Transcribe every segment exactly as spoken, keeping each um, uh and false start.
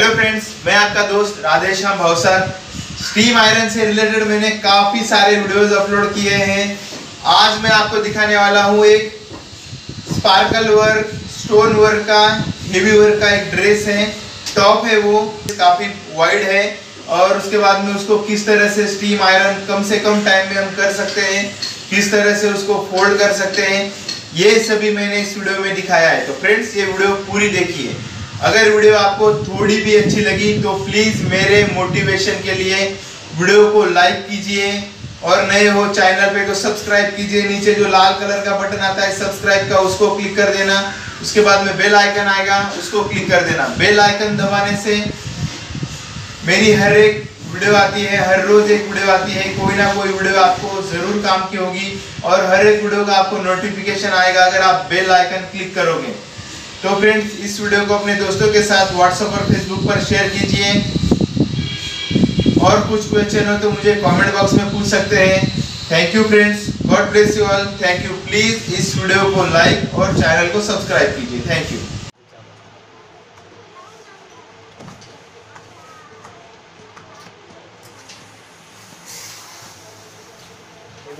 Hello friends, मैं आपका दोस्त राधेश्याम भवसर। स्टीम आयरन से रिलेटेड मैंने काफ़ी सारे वीडियोस अपलोड किए हैं। आज मैं आपको दिखाने वाला हूँ एक स्पार्कल वर्क, स्टोन वर्क का, हेवी वर्क का एक ड्रेस है, टॉप है, वो काफ़ी वाइड है। और उसके बाद में उसको किस तरह से स्टीम आयरन कम से कम टाइम में हम कर सकते हैं, किस तरह से उसको फोल्ड कर सकते हैं, ये सभी मैंने इस वीडियो में दिखाया है। तो फ्रेंड्स, ये वीडियो पूरी देखिए। अगर वीडियो आपको थोड़ी भी अच्छी लगी तो प्लीज़ मेरे मोटिवेशन के लिए वीडियो को लाइक कीजिए, और नए हो चैनल पे तो सब्सक्राइब कीजिए। नीचे जो लाल कलर का बटन आता है सब्सक्राइब का, उसको क्लिक कर देना। उसके बाद में बेल आइकन आएगा, उसको क्लिक कर देना। बेल आइकन दबाने से मेरी हर एक वीडियो आती है, हर रोज़ एक वीडियो आती है, कोई ना कोई वीडियो आपको ज़रूर काम की होगी, और हर एक वीडियो का आपको नोटिफिकेशन आएगा अगर आप बेल आइकन क्लिक करोगे। तो फ्रेंड्स, इस वीडियो को अपने दोस्तों के साथ व्हाट्सएप और फेसबुक पर शेयर कीजिए, और कुछ क्वेश्चन हो तो मुझे कमेंट बॉक्स में पूछ सकते हैं। Thank you friends, god bless you all, thank you. Please इस वीडियो को लाइक और चैनल को सब्सक्राइब कीजिए। Thank you.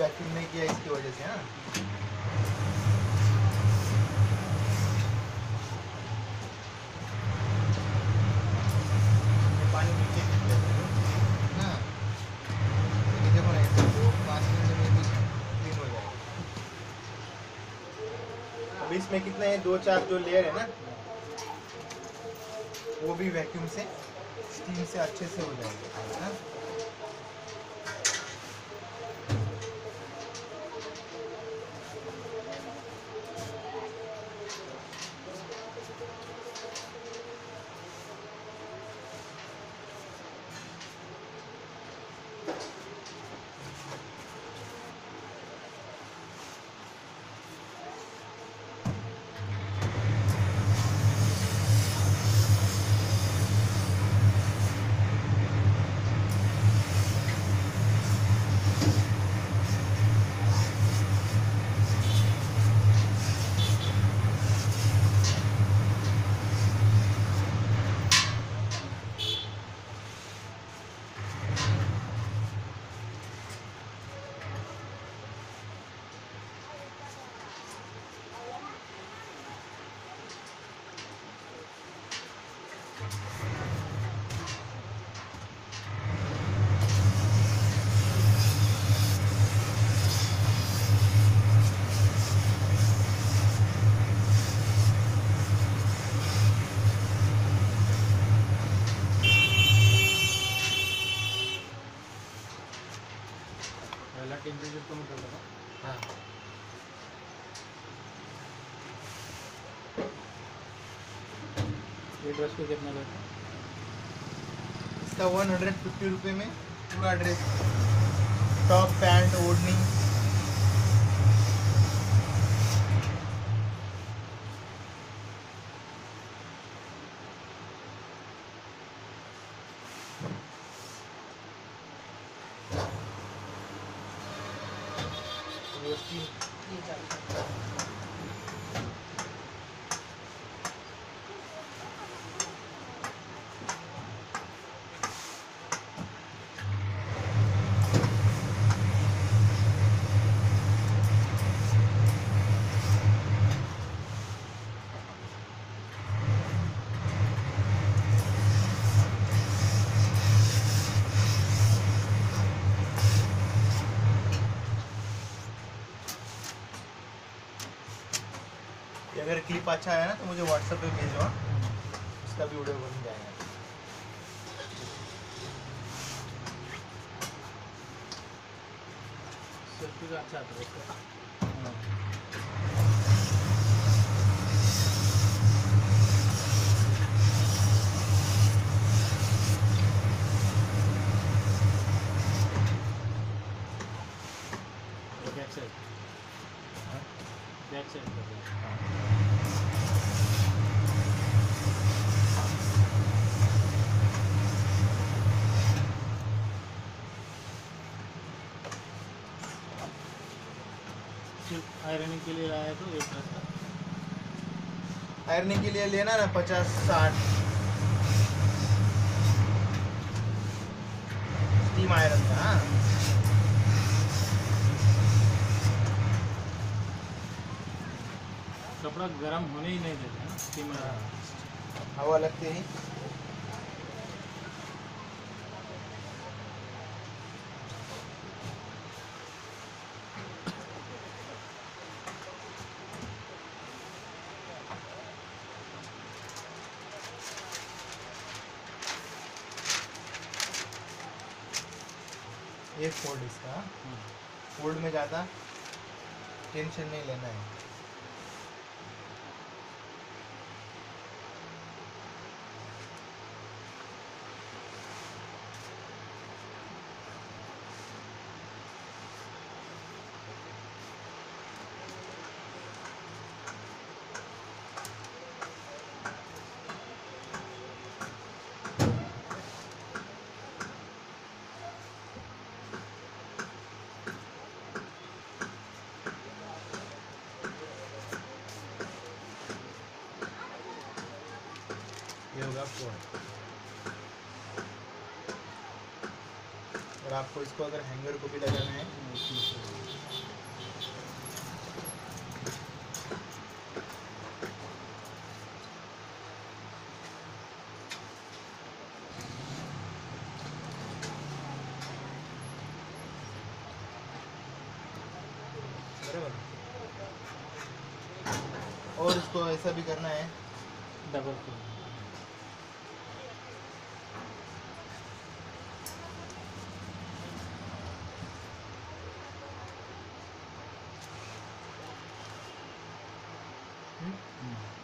वैक्यूम नहीं किया इसकी वजह से। हाँ, पानी नीचे ना नीचे बनाए तो पाँच मिनट में क्लीन हो जाएगा। अब इसमें कितने दो चार जो लेयर है ना, वो भी वैक्यूम से स्टीम से अच्छे से हो जाएगा ना। टेम्परेचर कम कर देना। हाँ, ये ड्रेस को कितना लेते हैं? इसका वन हंड्रेड फिफ्टी रुपये में पूरा ड्रेस, टॉप, पैंट, ओढ़नी। अगर क्लिप अच्छा है ना तो मुझे व्हाट्सएप पे भेजो, उसका भी वीडियो बन जाएगा। अच्छा आता है। आयरनिंग के लिए आया तो एक रास्ता, आयरनिंग के लिए लेना ना पचास साठ அதிகமாயிருந்தான். कपड़ा गर्म होने ही नहीं देते ना, स्टीम हवा लगती है। ये फोल्ड इसका, फोल्ड में ज़्यादा टेंशन नहीं लेना है। और आपको इसको अगर हैंगर को भी लगाना है बराबर, और इसको ऐसा भी करना है डबल को। Mm-hmm.